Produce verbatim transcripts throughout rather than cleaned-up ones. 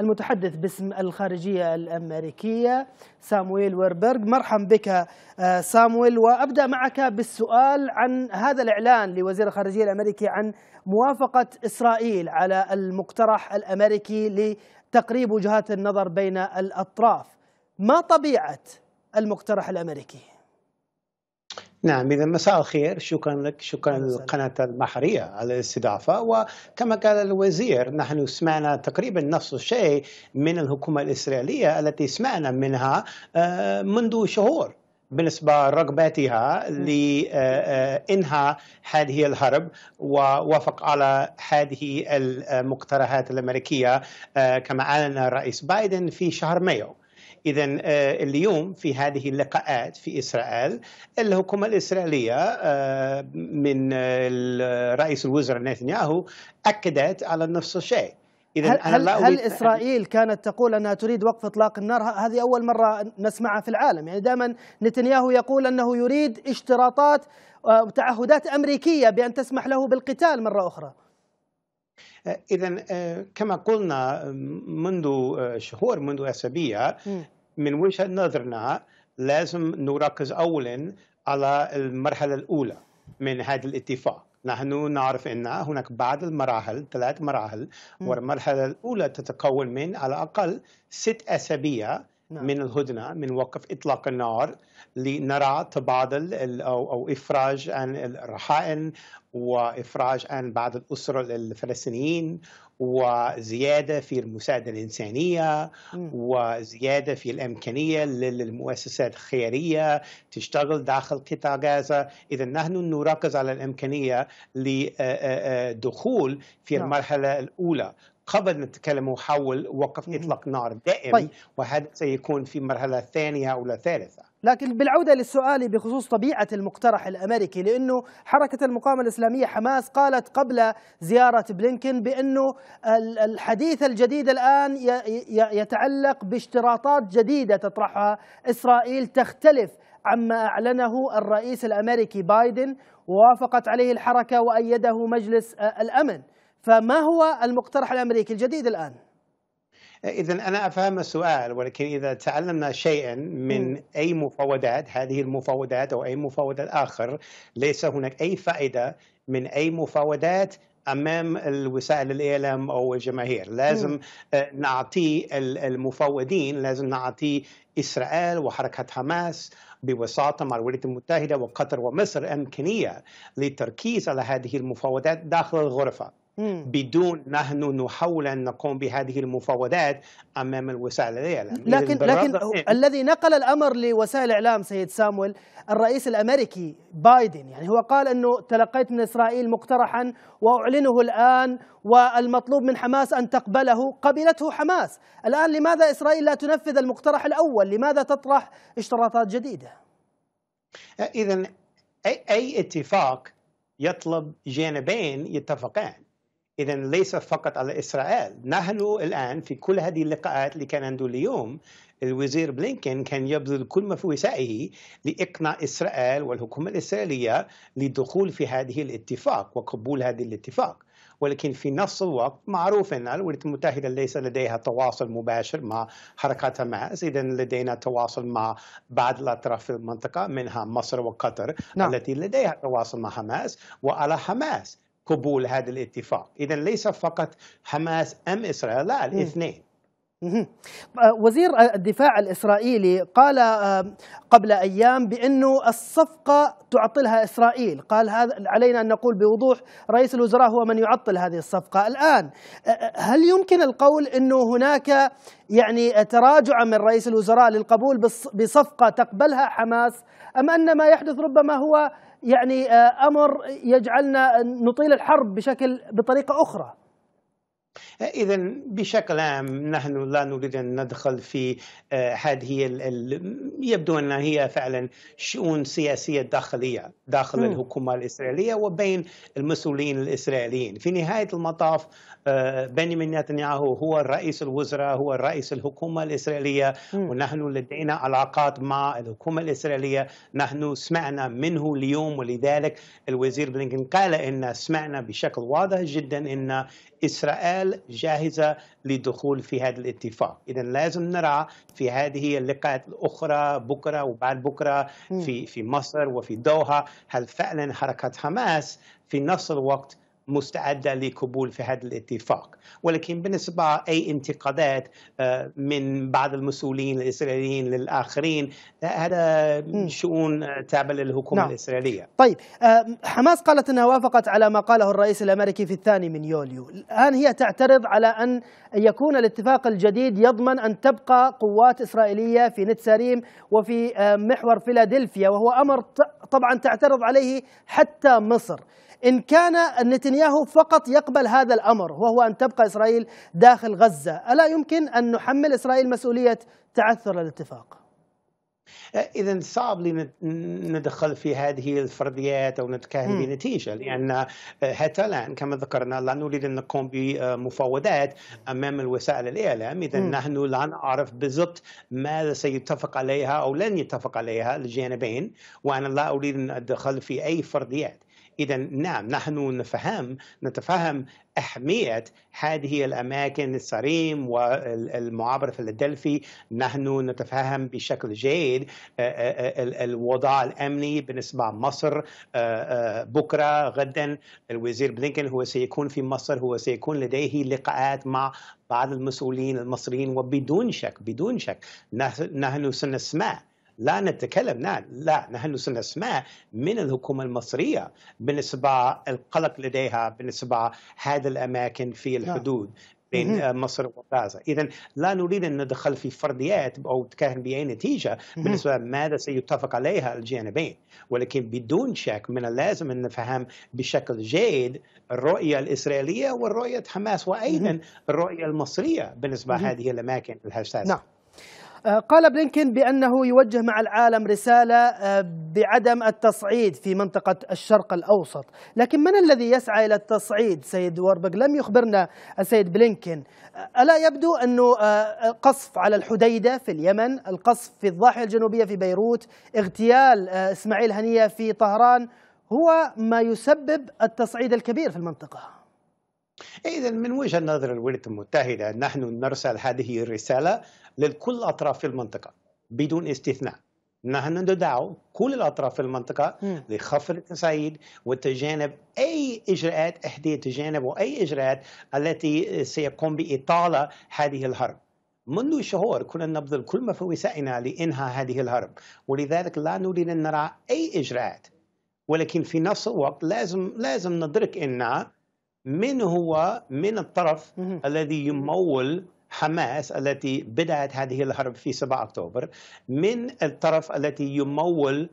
المتحدث باسم الخارجية الأمريكية سامويل ويربرغ. مرحبا بك سامويل، وأبدأ معك بالسؤال عن هذا الإعلان لوزير الخارجية الأمريكي عن موافقة إسرائيل على المقترح الأمريكي لتقريب وجهات النظر بين الأطراف. ما طبيعة المقترح الأمريكي؟ نعم، إذا مساء الخير، شكرا لك، شكرا للقناة البحرية على الاستضافة. وكما قال الوزير، نحن سمعنا تقريبا نفس الشيء من الحكومة الإسرائيلية التي سمعنا منها منذ شهور بالنسبة لرغبتها لإنهاء هذه الحرب، ووافق على هذه المقترحات الأمريكية كما أعلن الرئيس بايدن في شهر مايو. إذا اليوم في هذه اللقاءات في إسرائيل، الحكومة الإسرائيلية من رئيس الوزراء نتنياهو أكدت على نفس الشيء. إذا هل, هل إسرائيل كانت تقول أنها تريد وقف إطلاق النار؟ هذه أول مرة نسمعها في العالم، يعني دائما نتنياهو يقول أنه يريد اشتراطات وتعهدات أمريكية بأن تسمح له بالقتال مرة أخرى. إذا كما قلنا منذ شهور، منذ أسابيع، من وجهة نظرنا لازم نركز أولا على المرحلة الأولى من هذا الاتفاق. نحن نعرف أن هناك بعض المراحل، ثلاث مراحل، والمرحلة الأولى تتكون من على الأقل ست أسابيع من الهدنة، من وقف إطلاق النار، لنرى تبادل أو أو إفراج عن الرهائن، وإفراج عن بعض الأسر الفلسطينيين، وزيادة في المساعدة الإنسانية، وزيادة في الإمكانية للمؤسسات الخيرية تشتغل داخل قطاع غزة. إذا نحن نركز على الإمكانية لدخول في المرحلة الأولى قبل أن نتكلم حول وقف إطلاق نار دائم. طيب، وهذا سيكون في مرحلة ثانية أو ثالثة. لكن بالعودة للسؤال بخصوص طبيعة المقترح الأمريكي، لأنه حركة المقاومة الإسلامية حماس قالت قبل زيارة بلينكن بأنه الحديث الجديد الآن يتعلق باشتراطات جديدة تطرحها إسرائيل تختلف عما أعلنه الرئيس الأمريكي بايدن، ووافقت عليه الحركة وأيده مجلس الأمن. فما هو المقترح الأمريكي الجديد الآن؟ إذا أنا أفهم السؤال، ولكن إذا تعلمنا شيئا من م. أي مفاوضات، هذه المفاوضات أو أي مفاوضات آخر، ليس هناك أي فائدة من أي مفاوضات أمام وسائل الإعلام أو الجماهير. لازم م. نعطي المفاوضين، لازم نعطي إسرائيل وحركة حماس بوساطة مع الولايات المتحدة وقطر ومصر إمكانية للتركيز على هذه المفاوضات داخل الغرفة، بدون نحن نحاول أن نقوم بهذه المفاوضات أمام الوسائل الإعلام. لكن, لكن الذي نقل الأمر لوسائل الإعلام سيد سامويل الرئيس الأمريكي بايدن، يعني هو قال أنه تلقيت من إسرائيل مقترحا وأعلنه الآن، والمطلوب من حماس أن تقبله، قبلته حماس. الآن لماذا إسرائيل لا تنفذ المقترح الأول؟ لماذا تطرح اشتراطات جديدة؟ إذن أي, أي اتفاق يطلب جانبين يتفقان. إذا ليس فقط على إسرائيل. نحن الآن في كل هذه اللقاءات اللي كان عنده اليوم الوزير بلينكن كان يبذل كل ما في وسعه لإقناع إسرائيل والحكومة الإسرائيلية للدخول في هذه الاتفاق وقبول هذه الاتفاق، ولكن في نفس الوقت معروف أن الولايات المتحدة ليس لديها تواصل مباشر مع حركات حماس. إذا لدينا تواصل مع بعض الأطراف في المنطقة، منها مصر وقطر، نعم، التي لديها تواصل مع حماس، وعلى حماس قبول هذا الاتفاق. إذا ليس فقط حماس أم إسرائيل، لا، الاثنين. وزير الدفاع الإسرائيلي قال قبل أيام بأنه الصفقة تعطلها إسرائيل، قال هذا علينا أن نقول بوضوح، رئيس الوزراء هو من يعطل هذه الصفقة. الآن هل يمكن القول أنه هناك يعني تراجع من رئيس الوزراء للقبول بصفقة تقبلها حماس، أم أن ما يحدث ربما هو يعني أمر يجعلنا نطيل الحرب بشكل بطريقة أخرى؟ إذا بشكل عام نحن لا نريد أن ندخل في هذه ال... يبدو أنها هي فعلا شؤون سياسية داخلية داخل الحكومة الإسرائيلية وبين المسؤولين الإسرائيليين. في نهاية المطاف بنيامين نتنياهو هو الرئيس الوزراء، هو الرئيس الحكومة الإسرائيلية، ونحن لدينا علاقات مع الحكومة الإسرائيلية. نحن سمعنا منه اليوم، ولذلك الوزير بلينكن قال إن سمعنا بشكل واضح جدا أن إسرائيل زال جاهزة للدخول في هذا الاتفاق. إذا لازم نرى في هذه اللقاءات الأخرى بكرة وبعد بكرة في في مصر وفي دوحة، هل فعلا حركة حماس في نفس الوقت مستعدة لقبول في هذا الاتفاق؟ ولكن بالنسبة أي انتقادات من بعض المسؤولين الإسرائيليين للآخرين، هذا شؤون تابعة للحكومة نعم. الإسرائيلية. طيب، حماس قالت أنها وافقت على ما قاله الرئيس الأمريكي في الثاني من يوليو، الآن هي تعترض على أن يكون الاتفاق الجديد يضمن أن تبقى قوات إسرائيلية في نتساريم وفي محور فيلادلفيا، وهو أمر طبعا تعترض عليه حتى مصر. إن كان نتنياهو فقط يقبل هذا الأمر وهو أن تبقى إسرائيل داخل غزة، ألا يمكن أن نحمل إسرائيل مسؤولية تعثر الاتفاق؟ إذا صعب لي ندخل في هذه الفرضيات أو نتكهن بنتيجة، لأن حتى الآن كما ذكرنا لا نريد أن نقوم بمفاوضات أمام وسائل الإعلام. إذا نحن لا نعرف بالضبط ماذا سيتفق عليها أو لن يتفق عليها الجانبين، وأنا لا أريد أن أدخل في أي فرضيات. إذا نعم، نحن نفهم نتفهم أهمية هذه الأماكن الصريم والمعابر فيلادلفي، نحن نتفهم بشكل جيد الوضع الأمني بالنسبة لمصر. بكرة غدا الوزير بلينكن هو سيكون في مصر، هو سيكون لديه لقاءات مع بعض المسؤولين المصريين، وبدون شك بدون شك نحن سنسمع، لا نتكلم لا لا نحن سنسمع من الحكومة المصرية بالنسبة القلق لديها بالنسبة هذه الأماكن في الحدود بين مصر وغزة. إذا لا نريد أن ندخل في فرضيات أو نتكهن بأي نتيجة بالنسبة ماذا سيتفق عليها الجانبين، ولكن بدون شك من اللازم أن نفهم بشكل جيد الرؤية الإسرائيلية ورؤية حماس وأيضا الرؤية المصرية بالنسبة هذه الأماكن الحساسة. نعم. قال بلينكن بأنه يوجه مع العالم رسالة بعدم التصعيد في منطقة الشرق الأوسط، لكن من الذي يسعى إلى التصعيد سيد ووربرغ؟ لم يخبرنا السيد بلينكن. ألا يبدو أنه قصف على الحديدة في اليمن، القصف في الضاحية الجنوبية في بيروت، اغتيال إسماعيل هنية في طهران هو ما يسبب التصعيد الكبير في المنطقة؟ إذا من وجهة نظر الولايات المتحدة نحن نرسل هذه الرسالة لكل أطراف في المنطقة بدون استثناء. نحن ندعو كل الأطراف في المنطقة لخفض التصعيد وتجنب أي إجراءات إحدى تجنب وأي إجراءات التي سيقوم بإطالة هذه الحرب. منذ شهور كنا نبذل كل مفاوضاتنا لإنهاء هذه الحرب، ولذلك لا نريد أن نرى أي إجراءات، ولكن في نفس الوقت لازم لازم ندرك أن من هو من الطرف الذي يمول حماس التي بدأت هذه الحرب في سبعة أكتوبر، من الطرف التي يمول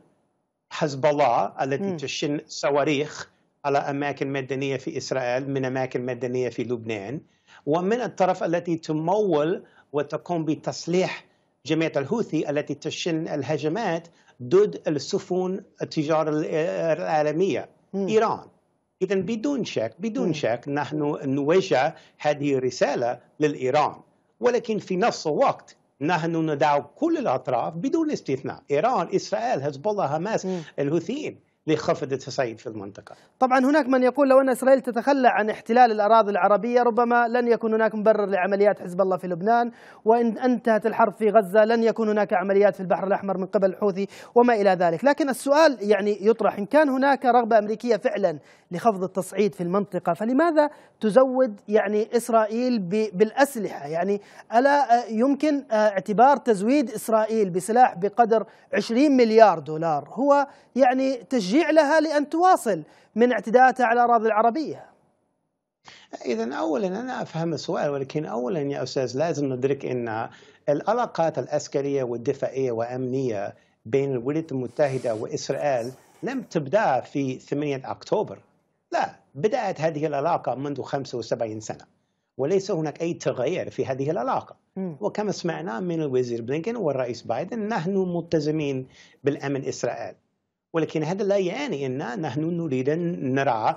حزب الله التي تشن صواريخ على أماكن مدنية في إسرائيل من أماكن مدنية في لبنان، ومن الطرف التي تمول وتقوم بتصليح جماعة الحوثي التي تشن الهجمات ضد السفن التجارة العالمية إيران. إذا بدون شك بدون شك نحن نوجه هذه الرسالة للإيران، ولكن في نفس الوقت نحن ندعو كل الأطراف بدون استثناء، إيران، إسرائيل، حزب الله، حماس، الحوثيين، لخفض التصعيد في المنطقة. طبعا هناك من يقول لو أن إسرائيل تتخلى عن احتلال الأراضي العربية ربما لن يكون هناك مبرر لعمليات حزب الله في لبنان، وإن انتهت الحرب في غزة لن يكون هناك عمليات في البحر الأحمر من قبل الحوثي وما إلى ذلك. لكن السؤال يعني يطرح، إن كان هناك رغبة أمريكية فعلا لخفض التصعيد في المنطقة فلماذا تزود يعني إسرائيل بالأسلحة؟ يعني ألا يمكن اعتبار تزويد إسرائيل بسلاح بقدر عشرين مليار دولار هو يعني تشجيع لها لأن تواصل من اعتداءاتها على الأراضي العربية؟ إذا أولا أنا أفهم السؤال، ولكن أولا يا أستاذ لازم ندرك أن العلاقات العسكرية والدفاعية والأمنية بين الولايات المتحدة وإسرائيل لم تبدأ في ثمانية أكتوبر، لا، بدأت هذه العلاقة منذ خمسة وسبعين سنة، وليس هناك أي تغيير في هذه العلاقة. وكما سمعنا من الوزير بلينكن والرئيس بايدن نحن ملتزمين بالأمن إسرائيل، ولكن هذا لا يعني أن نحن نريد أن نرى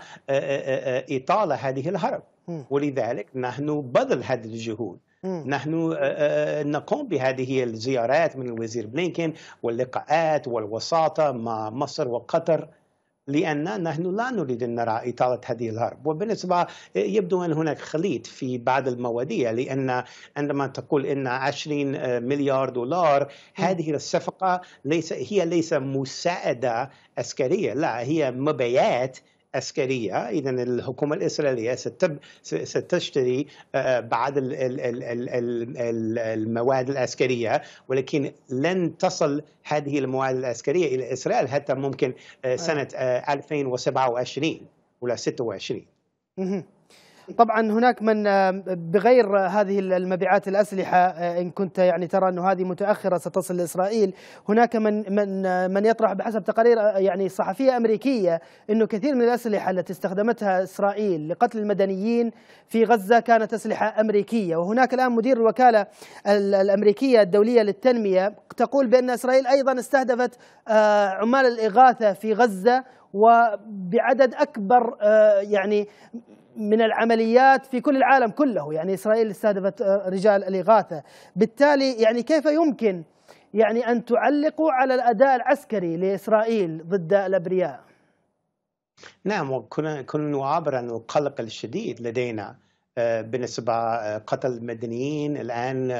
إطالة هذه الحرب، ولذلك نحن بذل هذه الجهود. نحن نقوم بهذه الزيارات من الوزير بلينكن واللقاءات والوساطة مع مصر وقطر لأننا نحن لا نريد أن نرى إطالة هذه الحرب. وبالنسبة يبدو أن هناك خليط في بعض المواضيع، لأن عندما تقول أن عشرين مليار دولار هذه الصفقة ليس هي ليس مساعدة عسكرية، لا هي مبيعات عسكرية. إذا الحكومة الإسرائيلية ستشتري بعض المواد العسكرية، ولكن لن تصل هذه المواد العسكرية إلى إسرائيل حتى ممكن سنة ألفين وسبعة وعشرين ولا ستة وعشرين. طبعا هناك من بغير هذه المبيعات الأسلحة، إن كنت يعني ترى أنه هذه متأخرة ستصل لإسرائيل، هناك من من من يطرح بحسب تقارير يعني صحفية أمريكية أنه كثير من الأسلحة التي استخدمتها إسرائيل لقتل المدنيين في غزة كانت أسلحة أمريكية. وهناك الآن مدير الوكالة الأمريكية الدولية للتنمية تقول بأن إسرائيل أيضا استهدفت عمال الإغاثة في غزة وبعدد أكبر يعني من العمليات في كل العالم كله، يعني إسرائيل استهدفت رجال الإغاثة. بالتالي يعني كيف يمكن يعني أن تعلقوا على الأداء العسكري لإسرائيل ضد الأبرياء؟ نعم، وكنا كنا نعبر عن القلق الشديد لدينا بالنسبة قتل المدنيين. الآن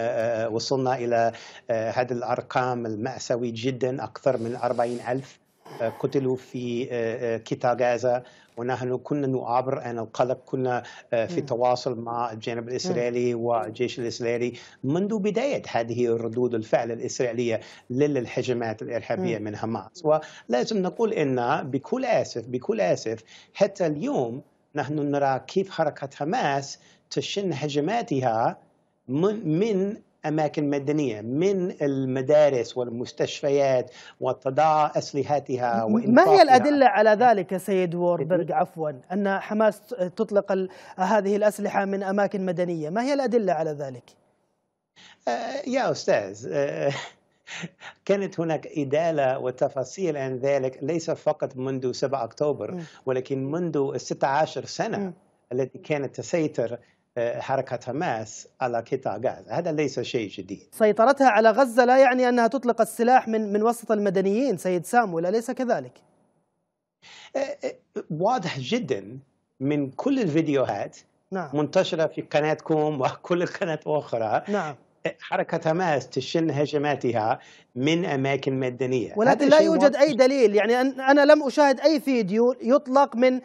وصلنا إلى هذه الأرقام المأساوية جدا، أكثر من أربعين ألف قتلوا في قطاع غزة، ونحن كنا نعبر عن القلق. كنا في تواصل مع الجانب الإسرائيلي والجيش الإسرائيلي منذ بداية هذه ردود الفعل الإسرائيلية للهجمات الإرهابية من حماس. ولازم نقول إن بكل آسف بكل آسف حتى اليوم نحن نرى كيف حركة حماس تشن هجماتها من من أماكن مدنية، من المدارس والمستشفيات، وتضع أسلحتها وإنفاقها. ما هي الأدلة على ذلك سيد ووربرغ عفوا، أن حماس تطلق هذه الأسلحة من أماكن مدنية؟ ما هي الأدلة على ذلك؟ آه يا أستاذ، آه كانت هناك إدالة وتفاصيل عن ذلك ليس فقط منذ سبعة أكتوبر، ولكن منذ ستة عشر سنة م. التي كانت تسيطر حركة حماس على قطاع غزة. هذا ليس شيء جديد. سيطرتها على غزة لا يعني أنها تطلق السلاح من من وسط المدنيين سيد سامويل، أليس كذلك؟ واضح جدا من كل الفيديوهات نعم. منتشرة في قناتكم وكل القنوات الأخرى نعم. حركة حماس تشن هجماتها من أماكن مدنية، ولكن لا يوجد أي دليل. يعني أنا لم أشاهد أي فيديو يطلق من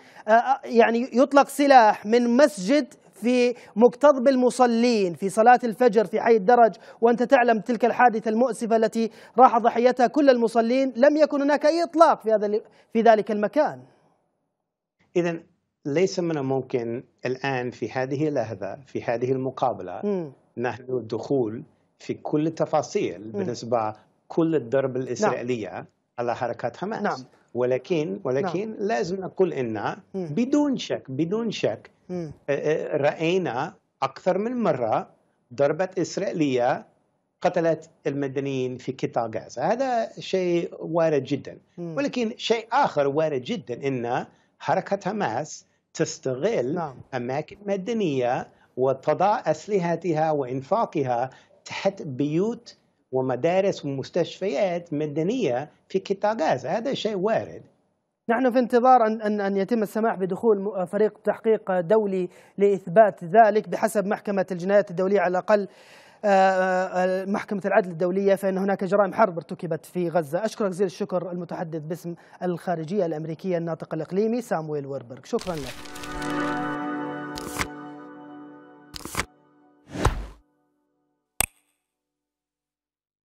يعني يطلق سلاح من مسجد في مكتظ بالمصلين في صلاة الفجر في حي الدرج، وأنت تعلم تلك الحادثة المؤسفة التي راح ضحيتها كل المصلين. لم يكن هناك أي إطلاق في هذا في ذلك المكان. إذن ليس من الممكن الآن في هذه اللحظة في هذه المقابلة م. نحن الدخول في كل التفاصيل م. بالنسبة كل الضرب الإسرائيلية نعم. على حركات حماس نعم. ولكن ولكن نعم. لازم نقول إن بدون شك بدون شك رأينا أكثر من مرة ضربة إسرائيلية قتلت المدنيين في قطاع غزة. هذا شيء وارد جدا. ولكن شيء آخر وارد جدا أن حركة حماس تستغل نعم. أماكن مدنية وتضع أسلحتها وإنفاقها تحت بيوت ومدارس ومستشفيات مدنية في قطاع غزة. هذا شيء وارد. نحن في انتظار أن أن يتم السماح بدخول فريق تحقيق دولي لإثبات ذلك بحسب محكمة الجنايات الدولية، على الأقل محكمة العدل الدولية، فإن هناك جرائم حرب ارتكبت في غزة. أشكرك جزيل الشكر المتحدث باسم الخارجية الأمريكية الناطق الإقليمي سامويل ويربرغ، شكرا لك.